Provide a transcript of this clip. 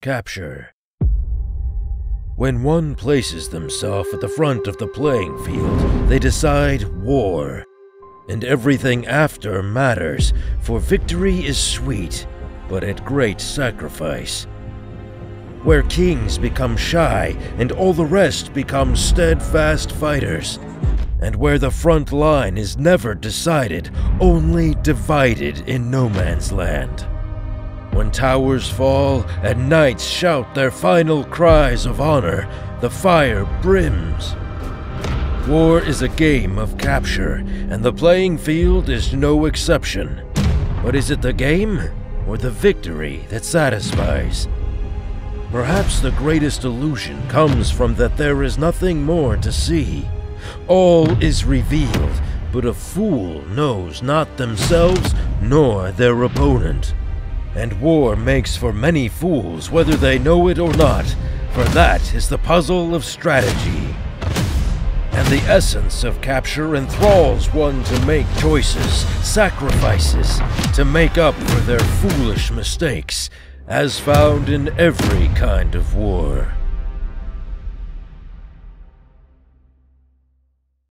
Capture. When one places themselves at the front of the playing field, they decide war, and everything after matters, for victory is sweet, but at great sacrifice. Where kings become shy, and all the rest become steadfast fighters, and where the front line is never decided, only divided in no man's land. When towers fall and knights shout their final cries of honor, the fire brims. War is a game of capture, and the playing field is no exception. But is it the game or the victory that satisfies? Perhaps the greatest illusion comes from that there is nothing more to see. All is revealed, but a fool knows not themselves nor their opponent. And war makes for many fools, whether they know it or not, for that is the puzzle of strategy. And the essence of capture enthralls one to make choices, sacrifices, to make up for their foolish mistakes, as found in every kind of war.